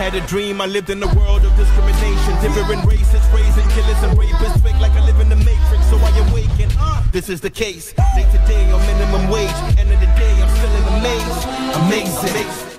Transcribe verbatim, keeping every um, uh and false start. had a dream, I lived in a world of discrimination. Different races, raising killers and rapists, fake like I live in the Matrix. So I awaken, uh, this is the case. Day to day on minimum wage, end of the day I'm still in a maze. Amazing.